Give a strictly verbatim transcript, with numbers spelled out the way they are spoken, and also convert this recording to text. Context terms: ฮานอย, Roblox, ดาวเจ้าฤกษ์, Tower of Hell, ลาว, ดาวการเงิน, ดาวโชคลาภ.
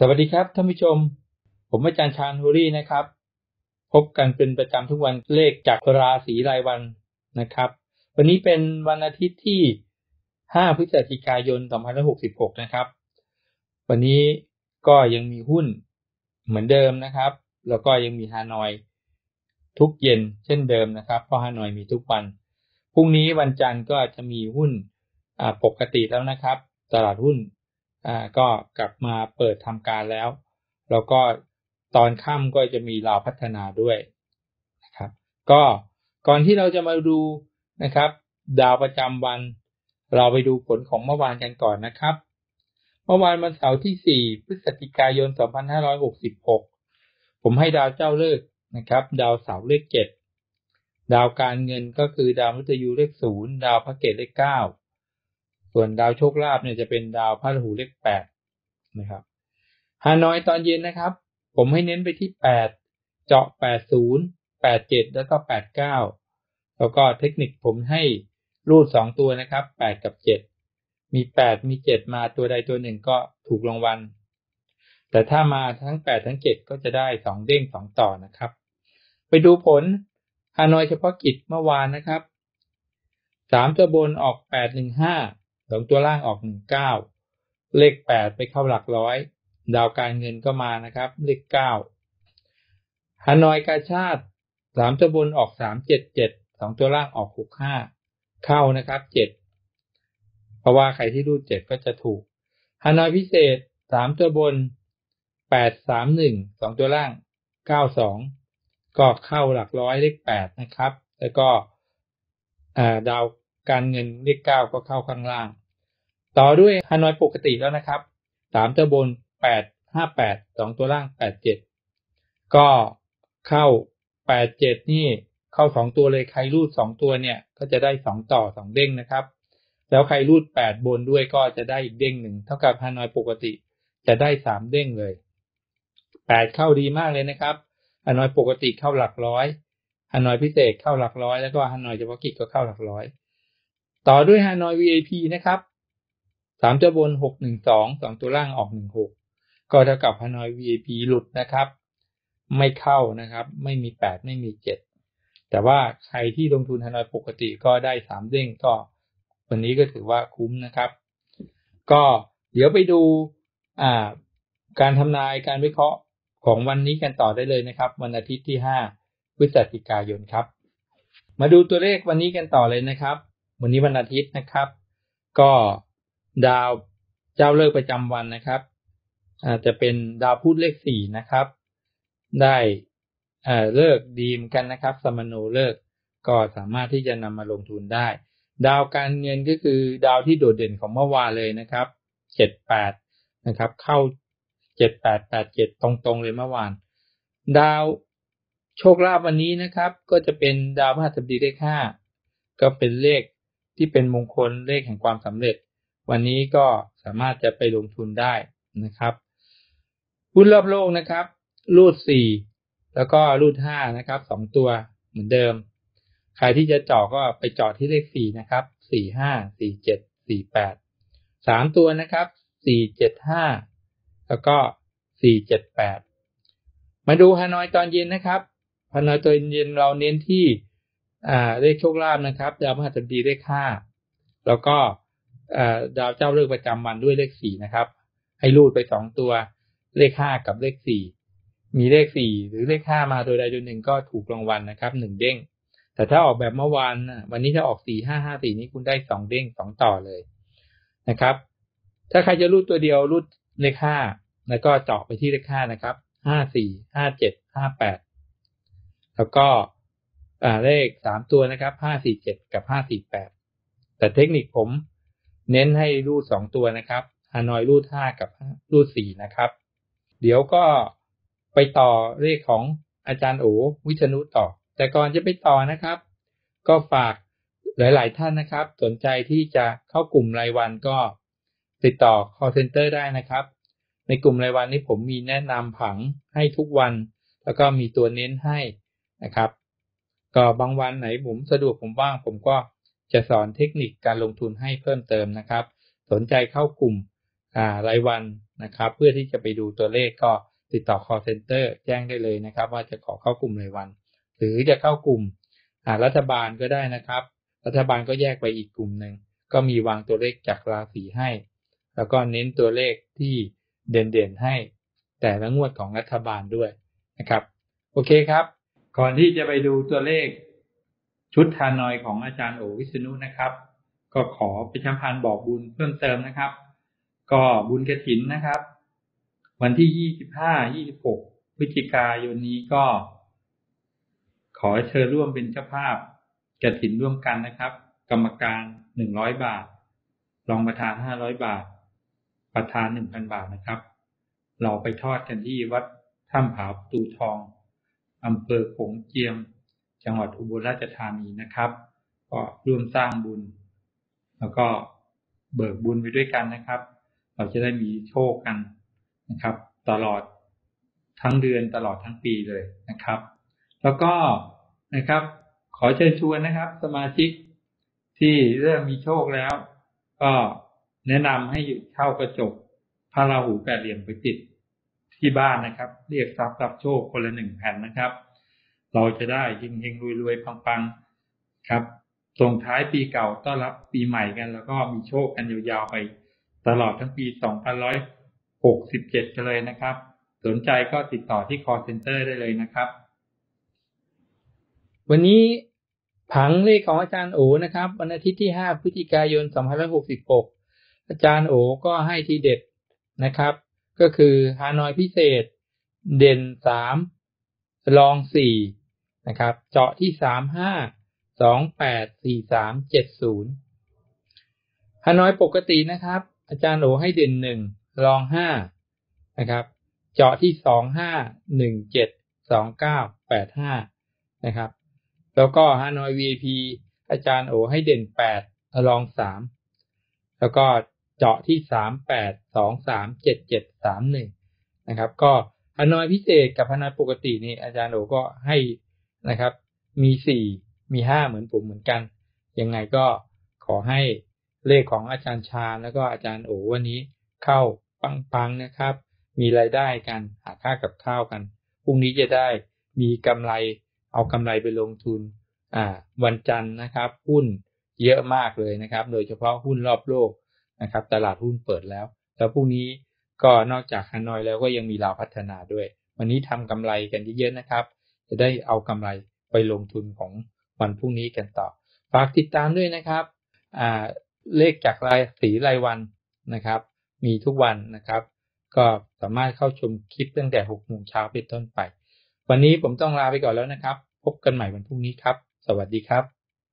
สวัสดีครับท่านผู้ชมผมอาจารย์ชาญฮูรี่นะครับพบกันเป็นประจำทุกวันเลขจากราศีรายวันนะครับวันนี้เป็นวันอาทิตย์ที่ห้าพฤศจิกายนสองพันห้าร้อยหกสิบหกนะครับวันนี้ก็ยังมีหุ้นเหมือนเดิมนะครับแล้วก็ยังมีฮานอยทุกเย็นเช่นเดิมนะครับเพราะฮานอยมีทุกวันพรุ่งนี้วันจันทร์ก็จะมีหุ้นปกติแล้วนะครับตลาดหุ้นอ่าก็กลับมาเปิดทำการแล้วแล้วก็ตอนค่ำก็จะมีลาวพัฒนาด้วยนะครับก็ก่อนที่เราจะมาดูนะครับดาวประจำวันเราไปดูผลของเมื่อวานกันก่อนนะครับเมื่อวานวันเสาร์ที่สี่พฤศจิกายนสองพันห้าร้อยหกสิบหกผมให้ดาวเจ้าเลิกษ์นะครับดาวเสาร์เลขเจ็ดดาวการเงินก็คือดาวมฤตยูเลขศูนย์ดาวพระเกตเลขเก้าส่วนดาวโชคลาภเนี่ยจะเป็นดาวพระราหูเลขแปดนะครับฮานอยตอนเย็นนะครับผมให้เน้นไปที่แปดเจาะแปดสิบ แปดสิบเจ็ดแล้วก็แปดสิบเก้าแล้วก็เทคนิคผมให้รูดสองตัวนะครับแปดกับเจ็ดมีแปดมีเจ็ดมาตัวใดตัวหนึ่งก็ถูกรางวัลแต่ถ้ามาทั้งแปดทั้งเจ็ดก็จะได้สองเด้งสองต่อนะครับไปดูผลฮานอยเฉพาะกิจเมื่อวานนะครับสามตัวบนออกแปดหนึ่งห้าสองตัวล่างออกหนึ่งเก้าเลขแปดไปเข้าหลักร้อยดาวการเงินก็มานะครับเลขเก้าฮานอยกาชาติสามตัวบนออกสามเจ็ดเจ็ด สองตัวล่างออกหกห้าเข้านะครับเจ็ดเพราะว่าใครที่รูดเจ็ดก็จะถูกฮานอยพิเศษสามตัวบนแปดสามหนึ่ง สองตัวล่างเก้าสองก็เข้าหลักร้อยเลขแปดนะครับแล้วก็ดาวการเงินเลขเก้าก็เข้าข้างล่างต่อด้วยฮานอยปกติแล้วนะครับสามตัวบนแปดห้าแปด สองตัวล่างแปดเจ็ดก็เข้าแปดเจ็ดนี่เข้าสองตัวเลยใครรูดสองตัวเนี่ยก็จะได้สองต่อสองเด้งนะครับแล้วใครรูดแปดบนด้วยก็จะได้อีกเด้งหนึ่งเท่ากับฮานอยปกติจะได้สามเด้งเลยแปดเข้าดีมากเลยนะครับฮานอยปกติเข้าหลักร้อยฮานอยพิเศษเข้าหลักร้อยแล้วก็ฮานอยเฉพาะกิจก็เข้าหลักร้อยต่อด้วยฮานอย วี ไอ พี นะครับสามตัวบนหกหนึ่งสอง สองตัวล่างออกหนึ่งหกก็เท่ากับฮานอย วี ไอ พี หลุดนะครับไม่เข้านะครับไม่มีแปดไม่มีเจ็ดแต่ว่าใครที่ลงทุนฮานอยปกติก็ได้สามเด้งก็วันนี้ก็ถือว่าคุ้มนะครับก็เดี๋ยวไปดูอ่าการทำนายการวิเคราะห์ของวันนี้กันต่อได้เลยนะครับวันอาทิตย์ที่ห้าพฤศจิกายนครับมาดูตัวเลขวันนี้กันต่อเลยนะครับวันนี้วันอาทิตย์นะครับก็ดาวเจ้าเลิกษ์ประจำวันนะครับอาจจะเป็นดาวพุธเลขสี่นะครับได้อ่าเลิกษ์ดีมกันนะครับสมโนเลิกษ์ก็สามารถที่จะนำมาลงทุนได้ดาวการเงินก็คือดาวที่โดดเด่นของเมื่อวานเลยนะครับเจ็ดแปดนะครับเข้าเจ็ดแปดแปดเจ็ดตรงๆเลยเมื่อวานดาวโชคลาภวันนี้นะครับก็จะเป็นดาวพฤหัสบดีเลขห้าก็เป็นเลขที่เป็นมงคลเลขแห่งความสำเร็จวันนี้ก็สามารถจะไปลงทุนได้นะครับหุ้นรอบโลกนะครับรูดสี่แล้วก็รูดห้านะครับสองตัวเหมือนเดิมใครที่จะเจาะก็ไปเจาะที่เลขสี่นะครับสี่ห้า สี่เจ็ด สี่แปด สามตัวนะครับสี่เจ็ดห้าแล้วก็สี่เจ็ดแปดมาดูฮานอยตอนเย็นนะครับฮานอยตอนเย็นเราเน้นที่อ่าเลขโชคลาภนะครับดาวพฤหัสบดีเลขห้าแล้วก็อ่าดาวเจ้าเลิกษ์ประจำวันด้วยเลขสี่นะครับให้รูดไปสองตัวเลขห้ากับเลขสี่มีเลขสี่หรือเลขห้ามาโดยใดโดยหนึ่งก็ถูกรางวัลนะครับหนึ่งเด้งแต่ถ้าออกแบบเมื่อวานวันนี้ถ้าออกสี่ห้าห้าสี่นี้คุณได้สองเด้งสองต่อเลยนะครับถ้าใครจะรูดตัวเดียวรูดเลขห้าแล้วก็เจาะไปที่เลขห้านะครับห้าสี่ห้าเจ็ดห้าแปดแล้วก็อ่าเลขสามตัวนะครับห้าสี่เจ็ดกับห้าสี่แปดแต่เทคนิคผมเน้นให้รูดสองตัวนะครับฮานอยรูดห้ากับรูดสี่นะครับเดี๋ยวก็ไปต่อเลขของอาจารย์โอวิชนุต่อแต่ก่อนจะไปต่อนะครับก็ฝากหลายๆท่านนะครับสนใจที่จะเข้ากลุ่มรายวันก็ติดต่อ call center ได้นะครับในกลุ่มรายวันนี้ผมมีแนะนำผังให้ทุกวันแล้วก็มีตัวเน้นให้นะครับก็บางวันไหนผมสะดวกผมว่างผมก็จะสอนเทคนิคการลงทุนให้เพิ่มเติมนะครับสนใจเข้ากลุ่มรายวัน นะครับเพื่อที่จะไปดูตัวเลขก็ติดต่อ call center แจ้งได้เลยนะครับว่าจะขอเข้ากลุ่มรายวันหรือจะเข้ากลุ่มรัฐบาลก็ได้นะครับรัฐบาลก็แยกไปอีกกลุ่มหนึ่งก็มีวางตัวเลขจากราศีให้แล้วก็เน้นตัวเลขที่เด่นๆให้แต่ละงวดของรัฐบาลด้วยนะครับโอเคครับก่อนที่จะไปดูตัวเลขชุดทานอยของอาจารย์โอวิษณุนะครับก็ขอประชาพันธ์บอกบุญเพิ่มเติมนะครับก็บุญกฐินนะครับวันที่ ยี่สิบห้าถึงยี่สิบหก พฤศจิกายนนี้ก็ขอเชิญร่วมเป็นเจ้าภาพกฐินร่วมกันนะครับกรรมการ หนึ่งร้อยบาทรองประธาน ห้าร้อยบาทประธาน หนึ่งพันบาทนะครับเราไปทอดกันที่วัดถ้ำผาตูทองอำเภอโขงเจียมจังหวัดอุบลราชธานีนะครับก็ร่วมสร้างบุญแล้วก็เบิกบุญไปด้วยกันนะครับเราจะได้มีโชคกันนะครับตลอดทั้งเดือนตลอดทั้งปีเลยนะครับแล้วก็นะครับขอเชิญชวนนะครับสมาชิกที่เริ่มมีโชคแล้วก็แนะนำให้อยู่เช่ากระจกพระราหูแปดเหลี่ยมไปติดที่บ้านนะครับเรียกทรัพย์รับโชคคนละหนึ่งแผ่นนะครับเราจะได้เฮงๆรวยๆปังๆครับส่งท้ายปีเก่าต้อนรับปีใหม่กันแล้วก็มีโชคกันยาวๆไปตลอดทั้งปีสองพันหนึ่งร้อยหกสิบเจ็ดกันเลยนะครับสนใจก็ติดต่อที่ call center ได้เลยนะครับวันนี้ผังเลขของอาจารย์โอนะครับวันอาทิตย์ที่ห้าพฤศจิกายนสองพันห้าร้อยหกสิบหกอาจารย์โอก็ให้ทีเด็ดนะครับก็คือฮานอยพิเศษเด่นสามรองสี่นะครับเจาะที่สาม ห้า สอง แปด สี่ สาม เจ็ด ศูนย์ฮานอยปกตินะครับอาจารย์โอให้เด่นหนึ่งรองห้านะครับเจาะที่สอง ห้า หนึ่ง เจ็ด สอง เก้า แปด ห้านะครับแล้วก็ฮานอย วี ไอ พี อาจารย์โอให้เด่นแปดรองสามแล้วก็เจาะที่สาม แปด สอง สาม เจ็ด เจ็ด สาม หนึ่งนะครับก็ฮานอยพิเศษกับฮานอยปกตินี่อาจารย์โอก็ให้นะครับมีสี่มีห้าเหมือนผมเหมือนกันยังไงก็ขอให้เลขของอาจารย์ชาญแล้วก็อาจารย์โอวันนี้เข้าปังๆนะครับมีรายได้กันหาค่ากับข้าวกันพรุ่งนี้จะได้มีกำไรเอากำไรไปลงทุนอ่าวันจันทร์นะครับหุ้นเยอะมากเลยนะครับโดยเฉพาะหุ้นรอบโลกนะครับตลาดหุ้นเปิดแล้วแล้วพรุ่งนี้ก็นอกจากฮานอยแล้วก็ยังมีลาวพัฒนาด้วยวันนี้ทำกำไรกันเยอะๆนะครับจะได้เอากำไรไปลงทุนของวันพรุ่งนี้กันต่อฝากติดตามด้วยนะครับอ่าเลขจากรายสีรายวันนะครับมีทุกวันนะครับก็สามารถเข้าชมคลิปตั้งแต่หกโมงเช้าเป็นต้นไปวันนี้ผมต้องลาไปก่อนแล้วนะครับพบกันใหม่วันพรุ่งนี้ครับสวัสดีครับ